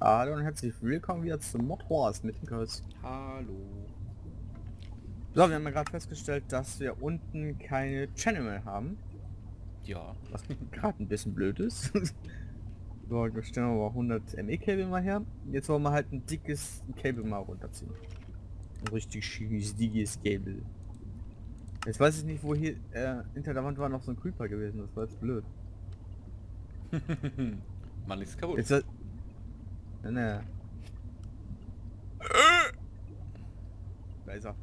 Hallo und herzlich willkommen wieder zum Mod Horse mit Nikos. Hallo. So, wir haben ja gerade festgestellt, dass wir unten keine Channel mehr haben. Ja. Was gerade ein bisschen blöd ist. So, wir stellen aber 100 ME-Kabel mal her. Jetzt wollen wir halt ein dickes Kabel mal runterziehen. Ein richtig schönes, dickes Kabel. Jetzt weiß ich nicht, wo hier hinter der Wand war noch so ein Creeper gewesen. Das war jetzt blöd. Mann, ist kaputt. Jetzt, ne. Da ist er.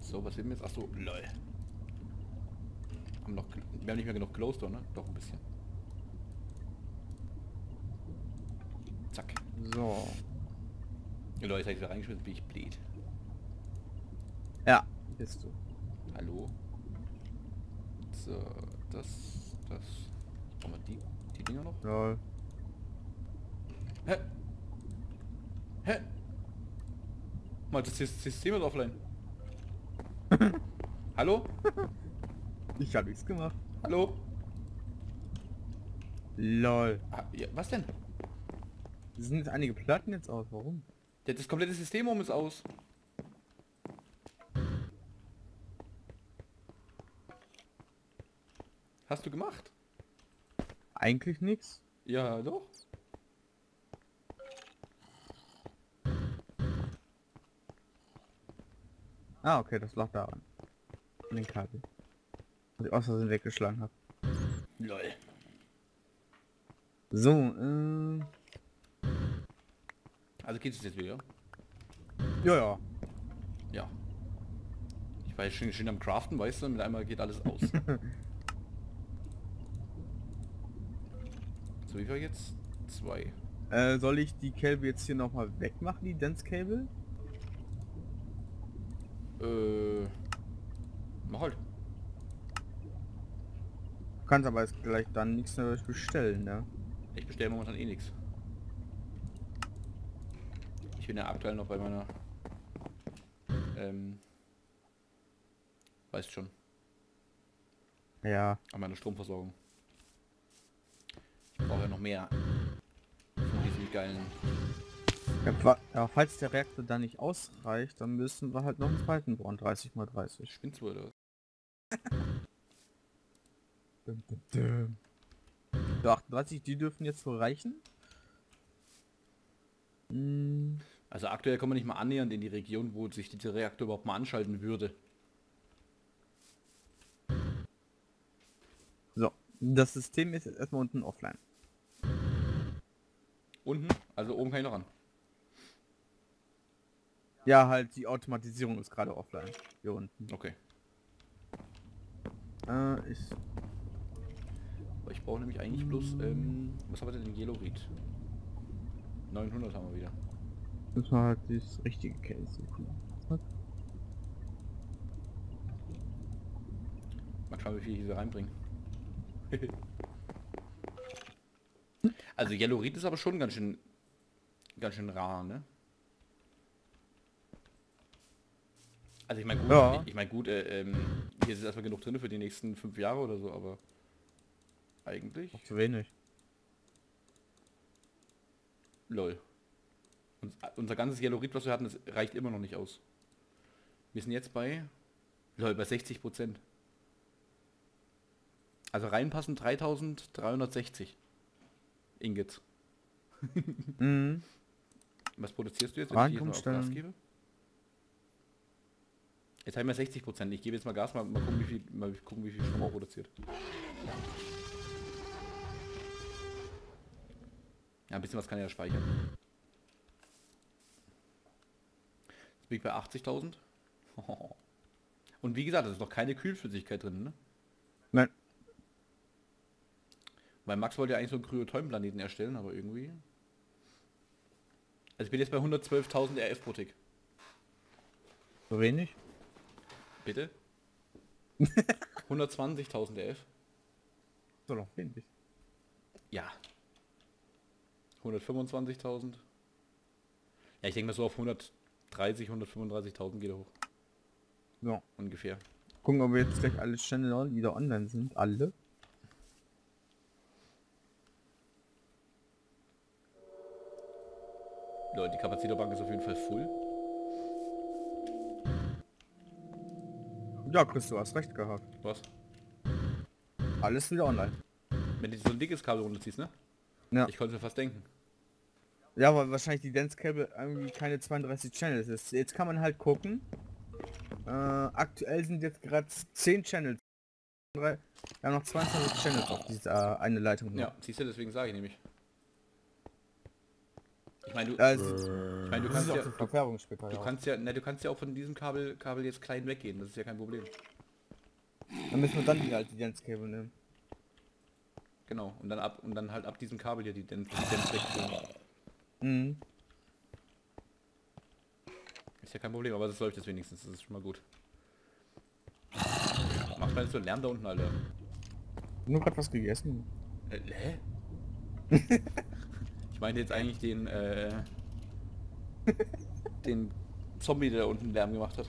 So, was sind wir jetzt? Achso, lol. Wir haben nicht mehr genug Closed, ne? Doch ein bisschen. Zack. So. Lol, jetzt habe ich wieder reingeschmissen, bin ich blöd. Ja, bist du. Hallo. So, das. Brauchen wir die Dinger noch? Ja. Hä? Hä? Mal, das System ist offline. Hallo? Ich hab nichts gemacht. Hallo? Lol. Ah, ja, was denn? Es sind jetzt einige Platten jetzt aus, warum? Ja, das komplette System ist aus. Hast du gemacht? Eigentlich nichts. Ja, doch. Ah, okay, das lag daran. An den Kabel. Was ich aus Versehen weggeschlagen habe. Lol. So, also geht es jetzt wieder? Ja, ja. Ja. Ich war jetzt schön am Craften, weißt du, mit einmal geht alles aus. So, wie viel jetzt? 2. Soll ich die Kabel jetzt hier nochmal wegmachen, die Dense Kabel? Mach halt. Du kannst aber jetzt gleich dann nichts mehr bestellen, ne? Ich bestelle momentan eh nichts. Ich bin ja aktuell noch bei meiner... Weißt schon. Ja. An meiner Stromversorgung. Ich brauche ja noch mehr. Von diesen geilen... Ja, falls der Reaktor da nicht ausreicht, dann müssen wir halt noch einen zweiten bauen, 30×30. Spinnst du oder? So, 38, die dürfen jetzt wohl reichen. Also aktuell kommen wir nicht mal annähernd in die Region, wo sich dieser Reaktor überhaupt mal anschalten würde. So, das System ist jetzt erstmal unten offline. Unten? Also oben kann ich noch ran. Ja, halt die Automatisierung ist gerade offline. Hier unten. Okay. Ich brauche nämlich eigentlich bloß, was haben wir denn in Jelorid? 900 haben wir wieder. Das war halt das richtige Case. Mal schauen, wie viel ich hier reinbringe. Also Jelorid ist aber schon ganz schön rar, ne? Also ich meine gut, ja. Ich meine gut, hier ist erstmal genug drin für die nächsten 5 Jahre oder so, aber eigentlich... Auch zu wenig. Lol. Unser ganzes Jelorid, was wir hatten, das reicht immer noch nicht aus. Wir sind jetzt bei... Lol, bei 60%. Also reinpassen 3360 Ingots. Mhm. Was produzierst du jetzt, wenn ich hier mal auf Gas gebe? Jetzt haben wir 60%. Ich gebe jetzt mal Gas, mal gucken, wie viel Strom produziert. Ja, ein bisschen was kann er ja speichern. Jetzt bin ich bei 80.000. Und wie gesagt, da ist noch keine Kühlflüssigkeit drin, ne? Nein. Weil Max wollte ja eigentlich so einen Kryotolm-Planeten erstellen, aber irgendwie... Also ich bin jetzt bei 112.000 RF pro Tick. So wenig? Bitte? 120.000 RF. So noch wenig. Ja. 125.000. Ja, ich denke mal so auf 130, 135.000 geht er hoch. Ja. Ungefähr. Gucken, ob wir jetzt gleich alle Channel wieder online sind. Alle. Leute, die Kapazitorbank ist auf jeden Fall full. Ja, Chris, du hast recht gehabt. Was? Alles wieder online. Wenn du so ein dickes Kabel runterziehst, ne? Ja. Ich konnte mir fast denken. Ja, weil wahrscheinlich die Dance Cable irgendwie keine 32 Channels ist. Jetzt kann man halt gucken. Aktuell sind jetzt gerade 10 Channels. Wir haben noch 22 Channels auf dieser eine Leitung. Ja, siehst du, deswegen sage ich nämlich. Ich meine, du kannst ja, du kannst ja auch von diesem Kabel jetzt klein weggehen, das ist ja kein Problem. Dann müssen wir dann wieder halt die Dance Cable nehmen. Genau, und dann halt ab diesem Kabel hier die Dance wegziehen. Mhm. Ist ja kein Problem, aber das läuft jetzt wenigstens, das ist schon mal gut. Macht man jetzt so Lärm da unten, Alter. Nur gerade was gegessen. Hä? Ich meinte jetzt eigentlich den, den Zombie, der da unten Lärm gemacht hat.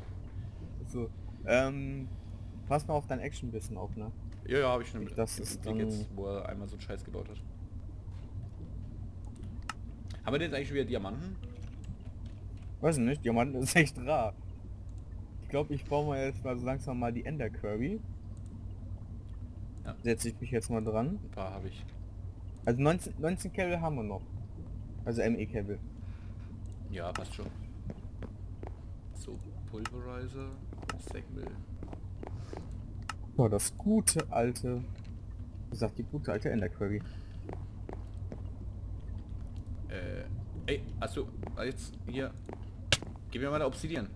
So, pass mal auf dein Action ein bisschen auf, ne? Ja, ja, habe ich schon. Das ist dann jetzt, wo er einmal so einen Scheiß gebaut hat. Haben wir denn jetzt eigentlich schon wieder Diamanten? Weiß ich nicht, Diamanten ist echt rar. Ich glaube, ich baue mal jetzt mal so langsam mal die Ender Quarry. Ja. Setze ich mich jetzt mal dran. Ein paar habe ich. Also 19 Kabel haben wir noch. Also ME-Kabel. Ja, passt schon. So, Pulverizer, Segmel. Oh, das gute alte... Wie sagt die gute alte Ender Quarry? Ey, achso, jetzt hier. Gib mir mal da Obsidian.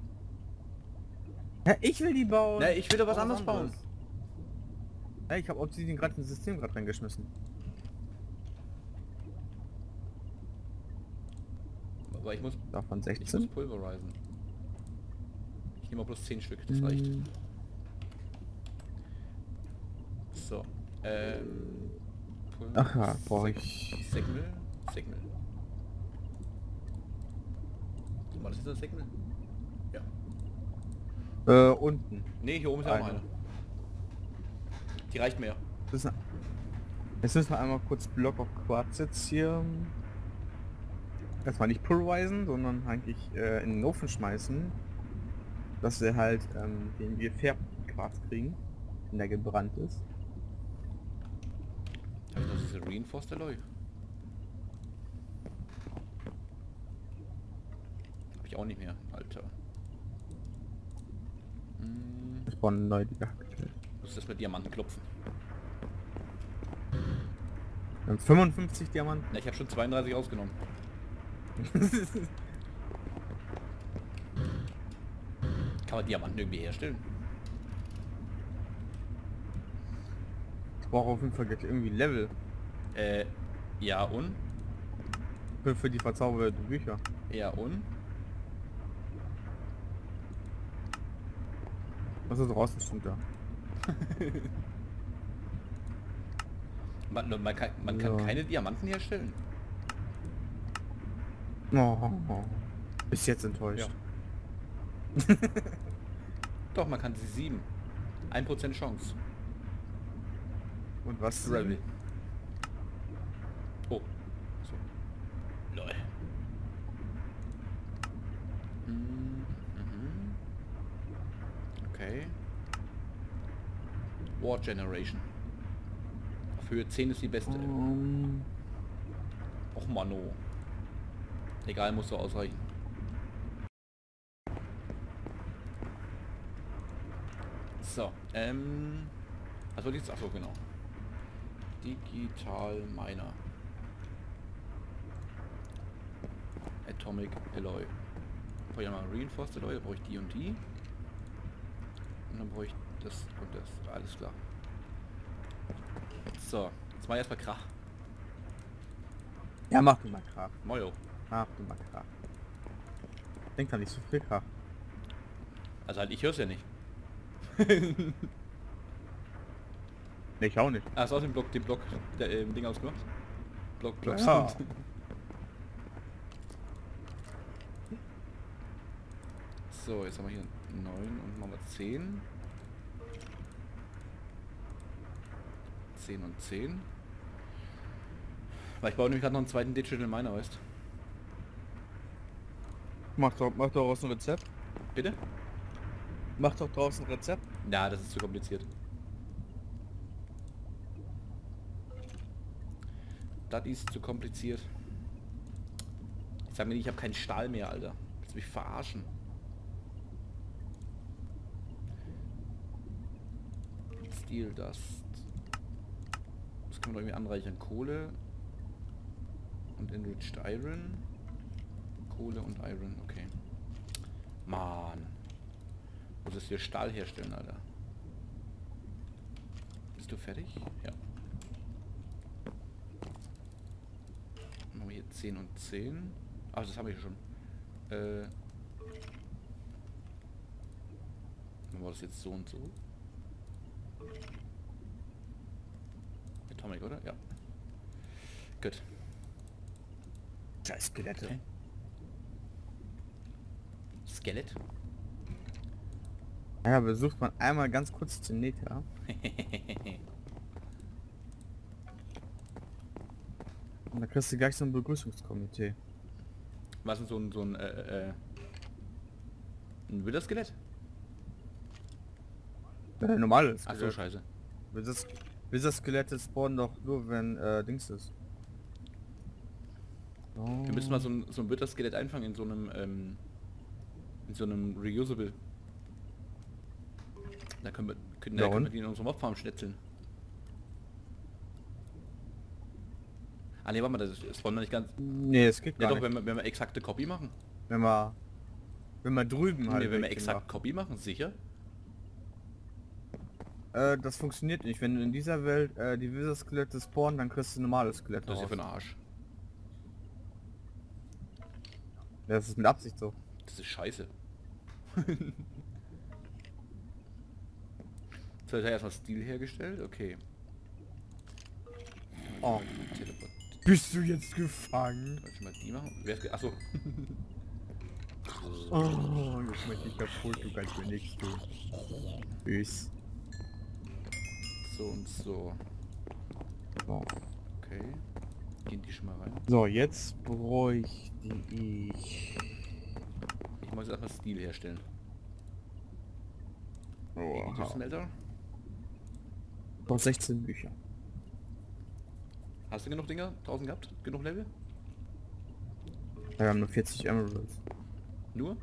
Ja, ich will die bauen. Ne, ich will doch was anderes bauen. Ja, ich habe Obsidian gerade ins System reingeschmissen. Aber ich muss davon 16. Ich muss pulverisieren. Ich nehme mal bloß 10 Stück, das reicht. So. Aha, brauche ich Segmel. War das jetzt ein Segmel? Ja. Unten. Ne, hier oben ist ja auch eine. Die reicht mir. Jetzt müssen wir einmal kurz Block auf Quarz jetzt hier. Erstmal nicht pulverisieren, sondern eigentlich in den Ofen schmeißen. Dass wir halt den gefärbten Quarz kriegen, wenn der gebrannt ist. Habe ich noch diese Reinforced Alloy? Habe ich auch nicht mehr, Alter. Hm. Ich brauche eine neue, die gehackte. Muss das mit Diamanten klopfen. 55 Diamanten? Na, ich habe schon 32 ausgenommen. Kann man Diamanten irgendwie herstellen? Ich brauche auf jeden Fall irgendwie Level. Ja und? Für die verzauberten Bücher. Ja und? Was ist draußen stimmt da? man kann keine Diamanten herstellen. Oh. Bis jetzt enttäuscht. Ja. Doch, man kann sie 7. 1% Chance. Und was? Rebel. Oh. So. Lol. Okay. War Generation. Auf Höhe 10 ist die beste. Och Mano. Egal, muss so ausreichen. So, also die Sache, genau. Digital Miner. Atomic Alloy. Brauche ich mal Reinforced Alloy, da brauche ich die und die. Und dann brauche ich das und das. Alles klar. So, jetzt mal erstmal Krach. Ja, mach du mal Krach. Mojo. Ach, du mal Krach. Denk da nicht so viel Krach. Also halt, ich hör's ja nicht. Ich auch nicht. Ah, hast du auch den Block, den Ding ausgemacht? Block, ja. So, jetzt haben wir hier 9 und machen wir 10. 10 und 10. Weil ich baue nämlich gerade noch einen zweiten Digital Miner, weißt du? Mach doch aus ein Rezept. Bitte? Mach doch draußen ein Rezept. Na, das ist zu kompliziert. Das ist zu kompliziert. Sag mir nicht, ich habe keinen Stahl mehr, Alter. Willst du mich verarschen? Steel Dust. Das können wir doch irgendwie anreichern. Kohle und Enriched Iron. Kohle und Iron, okay. Mann. Muss es hier Stahl herstellen, Alter. Bist du fertig? Ja. Machen wir hier 10 und 10. Ach, das habe ich schon. Machen wir das jetzt so und so. Atomic, oder? Ja. Gut. Scheiß Skelette. Okay. Skelett? Ja, besucht man einmal ganz kurz zu Net, ja? Und da kriegst du gleich so ein Begrüßungskomitee. Was ist denn so ein Wilderskelett? Ja, ein normales Skelett. Ach so, scheiße. Wilderskelette spawnen doch nur, wenn Dings ist. Oh. Wir müssen mal so ein Wilderskelett einfangen in so einem Reusable. Da können wir die in unserem Mobfarm schnitzeln. Ah ne, warte mal, das wollen wir nicht ganz... Ne, es geht ja, gar doch, nicht. Doch, wenn wir exakte Copy machen. Wenn wir drüben halt... Ne, wenn wir exakt Copy machen, sicher? Das funktioniert nicht. Wenn du in dieser Welt die Wizard-Skelette spawnen, dann kriegst du normale Skelette. Das ist ja für den Arsch. Ja, das ist mit Absicht so. Das ist scheiße. Jetzt hat er erstmal Stil hergestellt, okay. Oh. Bist du jetzt gefangen? Soll ich mal die machen? Wer ist achso. Oh, jetzt möchte ich kaputt, du kannst mir nichts tun. Tschüss. So und so. Oh. Okay. Gehen die schon mal rein. So, jetzt bräuchte ich... Ich muss jetzt einfach Stil herstellen. Oh. Noch 16 Bücher. Hast du genug Dinger draußen gehabt? Genug Level? Ja, wir haben nur 40 Emeralds. Nur?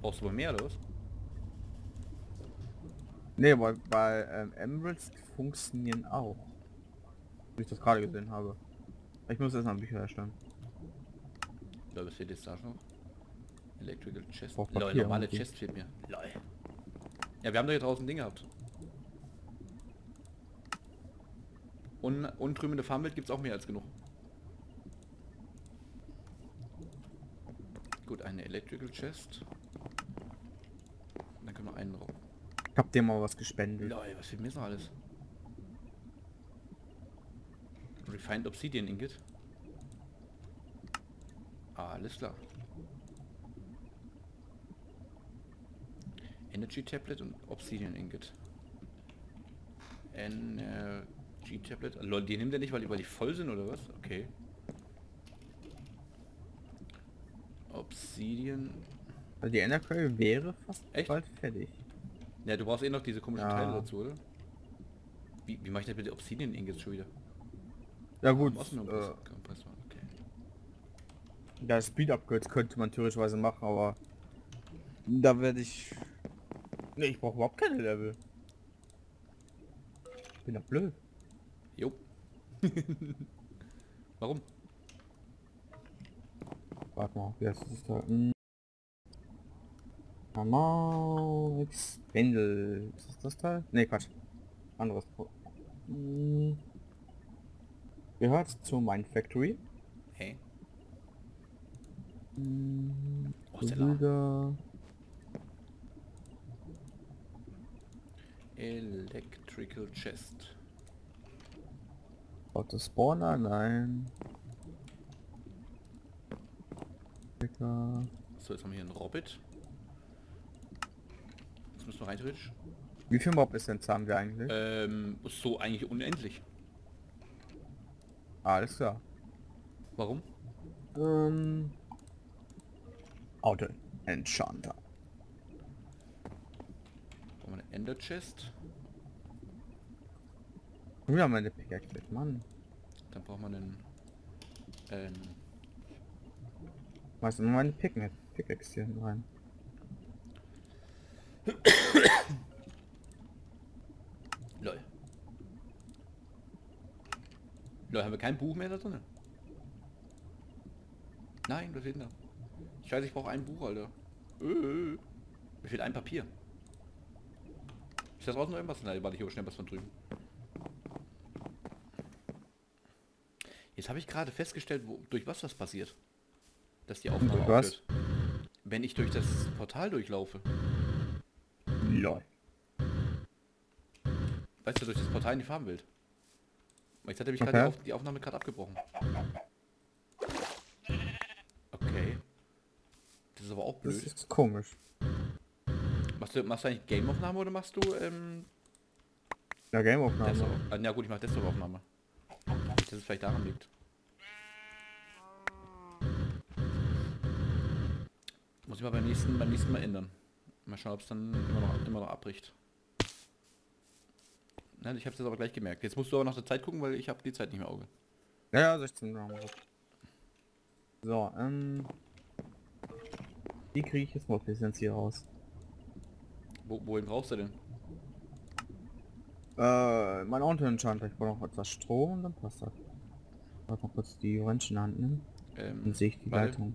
Brauchst du aber mehr, oder was? Ne, bei Emeralds funktionieren auch. Wie ich das gerade gesehen habe. Ich muss erstmal Bücher erstellen. Ich glaube, es fehlt jetzt da schon. Electrical Chest. Lol, normale Chest fehlt mir. Lol. Ja, wir haben doch hier draußen Dinge gehabt. Untrümmende Farmwelt gibt es auch mehr als genug. Gut, eine Electrical Chest. Und dann können wir einen drauf. Ich hab dir mal was gespendet. Lol, was fehlt mir so alles? Refined Obsidian Ingot. Alles klar. Energy Tablet und Obsidian Ingot. Energy Tablet. Lol, die nimmt er nicht, weil die voll sind oder was? Okay. Obsidian. Also die Ender Quarry wäre fast echt? Bald fertig. Ja, du brauchst eh noch diese komischen Teile dazu, oder? Wie mache ich das mit der Obsidian Ingot schon wieder? Ja gut. Okay. Ja, Speed-Upgrades könnte man theoretischweise machen, aber da werde ich... Ne, ich brauche überhaupt keine Level. Ich bin doch blöd. Jo. Warum? Warte mal, jetzt ist da... Normal... Expendel... Ist das Teil? Ne, Quatsch. Anderes. Gehört zur Mine Factory. Hey. Oh, Zella. Electrical Chest. Auto Spawner? Nein. So, jetzt haben wir hier einen Robbit. Jetzt müssen wir rein theoretisch. Wie viel Mob Essenz haben wir eigentlich? So eigentlich unendlich. Alles klar. Warum? Auto Enchanter. Brauchen wir eine Ender Chest? Wir haben eine Pickaxe, Mann. Dann braucht man einen... Weißt du, nur eine Pickaxe hier hinten rein. Lol. Lol, haben wir kein Buch mehr da drin? Nein, was fehlt da? Ich weiß, ich brauche ein Buch, Alter. Mir fehlt ein Papier. Ist das draußen noch irgendwas? Nein, warte, ich hole schnell was von drüben. Jetzt habe ich gerade festgestellt, durch was das passiert. Dass die Aufnahme aufhört. Wenn ich durch das Portal durchlaufe. Lol. Weißt du, durch das Portal in die Farbenwelt. Jetzt hat nämlich okay. Gerade die Aufnahme gerade abgebrochen. Okay. Das ist aber auch blöd. Das ist komisch. Machst du eigentlich Game-Aufnahme oder machst du... Ja, Game-Aufnahme. Na gut, ich mache Desktop-Aufnahme. Dass es vielleicht daran liegt. Muss ich mal beim nächsten Mal ändern. Mal schauen, ob es dann immer noch abbricht. Nein, ich habe es jetzt aber gleich gemerkt. Jetzt musst du aber nach der Zeit gucken, weil ich habe die Zeit nicht mehr im Auge. Ja, 16 Uhr. So, wie kriege ich jetzt mal Pissens hier raus? Wohin brauchst du denn? Mein Auto entscheidend, ich brauche noch etwas Stroh und dann passt das. Ich wollte noch kurz die Orange in der Hand nehmen. Dann sehe ich die Leitung.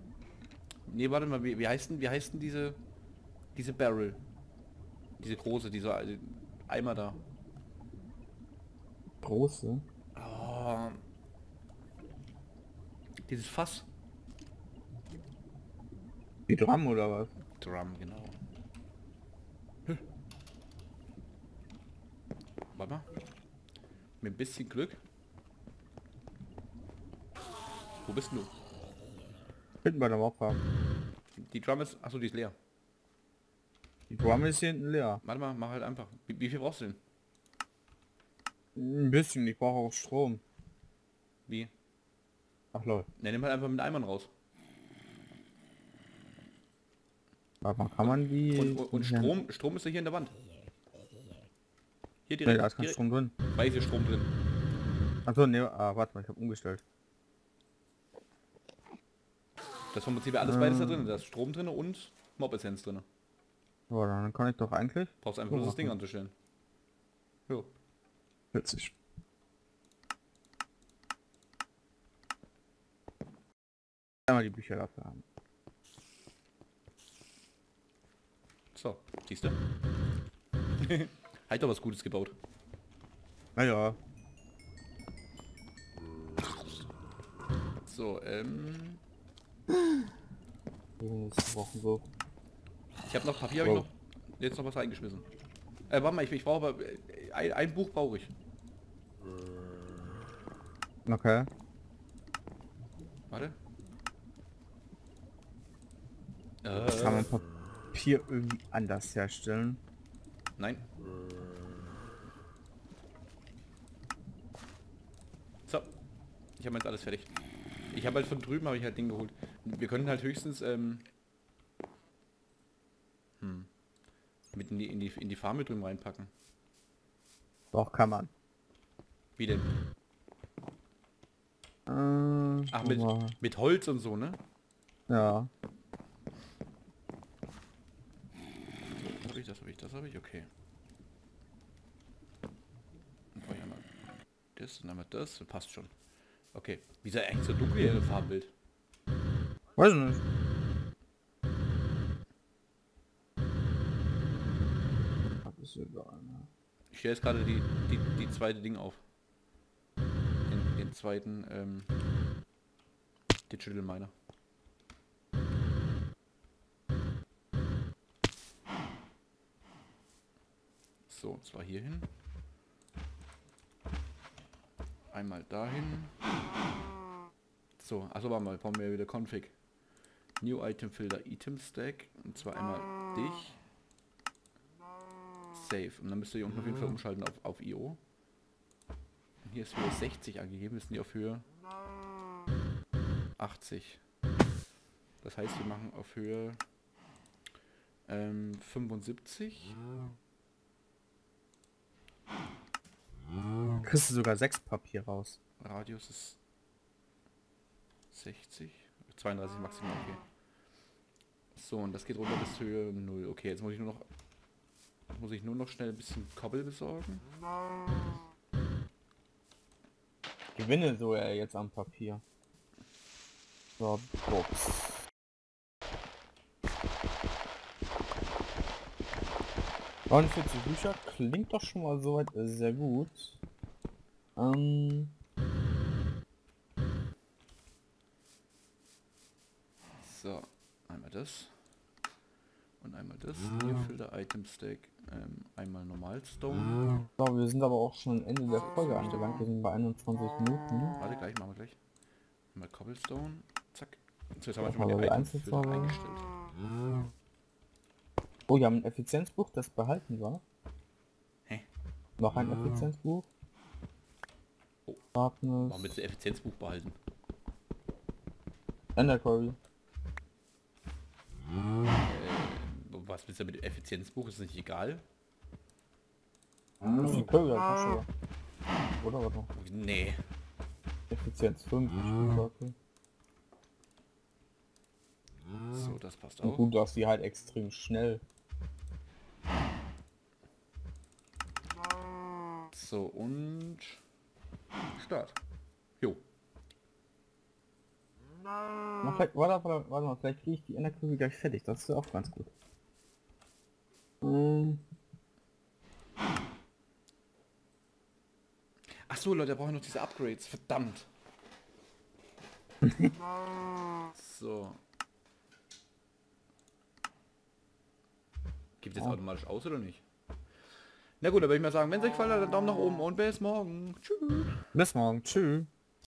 Ne, warte mal, wie heißt denn diese Barrel? Diese große, diese Eimer da. Große? Oh. Dieses Fass. Die Drum oder was? Drum, genau. Warte mal. Mit ein bisschen Glück. Wo bist denn du? Hinten bei der Mauer. Die Drum ist... Achso, die ist leer. Die Drum ist hier hinten leer. Warte mal, mach halt einfach. Wie viel brauchst du denn? Ein bisschen, ich brauche auch Strom. Wie? Ach lol. Ne, nimm halt einfach mit Eimern raus. Warte mal, kann man die... Und Strom ist ja hier in der Wand. Hier direkt. Nee, da ist kein Strom drin. Weil hier Strom drin. Achso, ne, warte mal, ich habe umgestellt. Das vom Prinzip alles beides da drin. Da ist Strom drin und Mob-Essenz drin. Ja, dann kann ich doch eigentlich... Brauchst einfach nur das Ding anzustellen. Jo. Witzig. Einmal die Bücher dafür haben. So, siehst du? Hat doch was Gutes gebaut. Naja. So, Ich habe noch Papier, habe ich noch... Jetzt noch was reingeschmissen. Warte mal, ich brauche aber... Ein Buch brauche ich. Okay. Warte. Kann man Papier irgendwie anders herstellen? Nein. So. Ich habe jetzt alles fertig. Ich habe halt von drüben, habe ich halt Ding geholt. Wir können halt höchstens, mit in die Farm mit drüben reinpacken. Doch, kann man. Wie denn? Ach, mit Holz und so, ne? Ja. Das habe ich, okay. Dann brauche ich einmal das, dann einmal das, passt schon. Okay, wie ist eigentlich so dunkel hier das Farbenbild? Weiß nicht. Ist egal, ne? Ich stelle jetzt gerade die zweite Ding auf. Den zweiten Digital Miner. So, und zwar hier hin. Einmal dahin. So, achso, warte mal, brauchen wir wieder Config. New Item Filter, Item Stack. Und zwar einmal dich. Save. Und dann müsst ihr hier unten auf jeden Fall umschalten auf IO. Und hier ist Höhe 60 angegeben, wir sind hier auf Höhe 80. Das heißt, wir machen auf Höhe 75. Kriegst du sogar 6 Papier raus. Radius ist 60. 32 maximal, okay. So, und das geht runter bis Höhe 0. Okay, jetzt muss ich nur noch schnell ein bisschen Kobbel besorgen. Ich gewinne so jetzt am Papier. So, Box. Und 49 Bücher klingt doch schon mal soweit sehr gut. So, einmal das. Und einmal das. Hier Filter Item Stack. Einmal Normalstone. So, wir sind aber auch schon am Ende der Folge angelangt. Wir sind bei 21 Minuten. Warte, gleich, machen wir gleich. Mal Cobblestone. Zack. So, jetzt haben wir schon mal die Item-Filter eingestellt. Oh, wir haben ein Effizienzbuch, das behalten war. Hä? Noch ein Effizienzbuch. Oh. Warum willst du Effizienzbuch behalten? Ender Quarry. Was willst du mit dem Effizienzbuch? Ist nicht egal. Das ist die Curry-Tasche. Oder was noch? Nee. Effizienz 5. Okay. So, das passt auch. Und gut, dass die halt extrem schnell. So, und... Start. Jo. Na, warte mal, vielleicht kriege ich die Enderkugel gleich fertig. Das ist ja auch ganz gut. Ach so, Leute, da brauchen wir noch diese Upgrades. Verdammt. So. Gibt es automatisch aus oder nicht? Na gut, da würde ich mal sagen, wenn es euch gefallen hat, dann Daumen nach oben und bis morgen. Tschüss. Bis morgen. Tschüss.